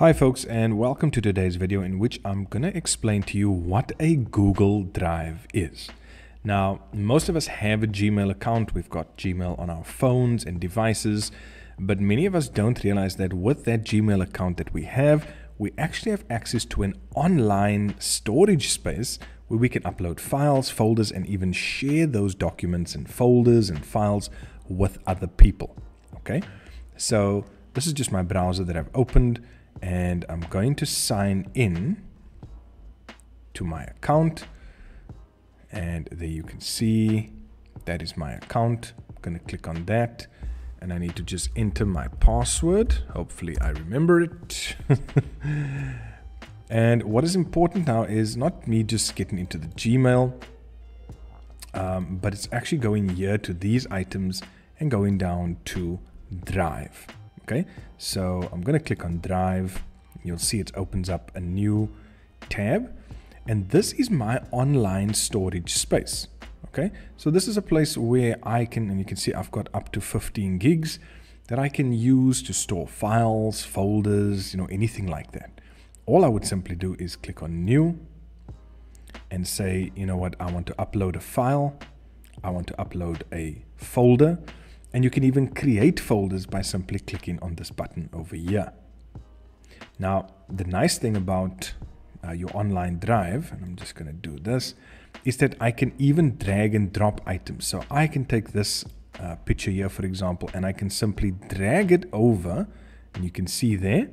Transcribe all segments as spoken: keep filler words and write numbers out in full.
Hi folks, and welcome to today's video in which I'm gonna explain to you what a Google Drive is. Now, most of us have a Gmail account. We've got Gmail on our phones and devices, but many of us don't realize that with that Gmail account that we have, we actually have access to an online storage space where we can upload files, folders, and even share those documents and folders and files with other people, okay? So this is just my browser that I've opened. And I'm going to sign in to my account. And there you can see that is my account. I'm going to click on that. And I need to just enter my password. Hopefully I remember it. And what is important now is not me just getting into the Gmail, um, but it's actually going here to these items and going down to Drive. Okay, so I'm going to click on Drive. You'll see it opens up a new tab. And this is my online storage space. Okay, so this is a place where I can, and you can see I've got up to fifteen gigs that I can use to store files, folders, you know, anything like that. All I would simply do is click on New and say, you know what, I want to upload a file. I want to upload a folder. And you can even create folders by simply clicking on this button over here. Now, the nice thing about uh, your online drive, and I'm just going to do this, is that I can even drag and drop items. So I can take this uh, picture here, for example, and I can simply drag it over. And you can see there,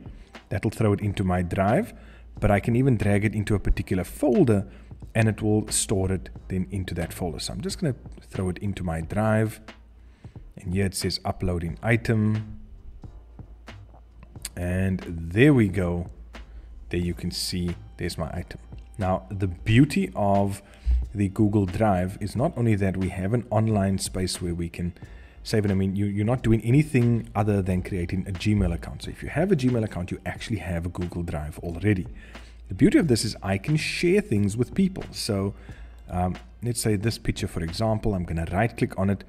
that'll throw it into my drive. But I can even drag it into a particular folder, and it will store it then into that folder. So I'm just going to throw it into my drive. And here it says uploading item. And there we go. There you can see there's my item. Now, the beauty of the Google Drive is not only that we have an online space where we can save it. I mean, you, you're not doing anything other than creating a Gmail account. So if you have a Gmail account, you actually have a Google Drive already. The beauty of this is I can share things with people. So um, let's say this picture, for example, I'm going to right click on it.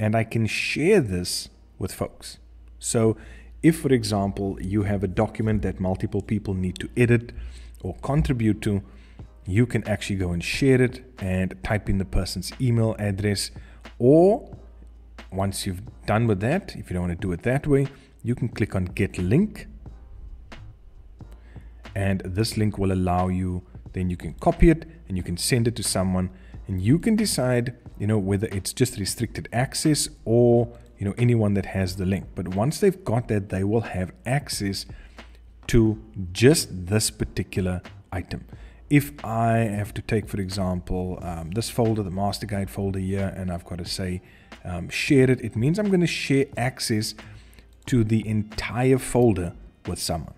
And I can share this with folks. So if, for example, you have a document that multiple people need to edit or contribute to, you can actually go and share it and type in the person's email address. Or once you've done with that, if you don't want to do it that way, you can click on Get Link. And this link will allow you, then you can copy it and you can send it to someone. And you can decide, you know, whether it's just restricted access or, you know, anyone that has the link. But once they've got that, they will have access to just this particular item. If I have to take, for example, um, this folder, the master guide folder here, and I've got to say, um, share it, it means I'm going to share access to the entire folder with someone.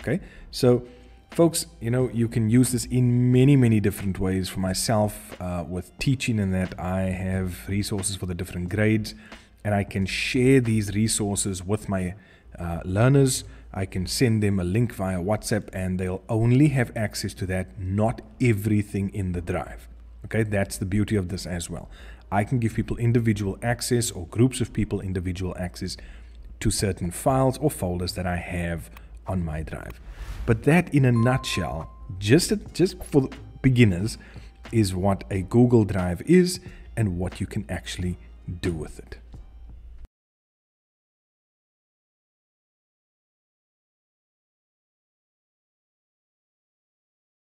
Okay, so folks, you know, you can use this in many, many different ways. For myself, uh, with teaching and that, I have resources for the different grades, and I can share these resources with my uh, learners. I can send them a link via WhatsApp, and they'll only have access to that, not everything in the drive. Okay, that's the beauty of this as well. I can give people individual access or groups of people individual access to certain files or folders that I have on my drive. But that, in a nutshell, just just for beginners, is what a Google Drive is and what you can actually do with it.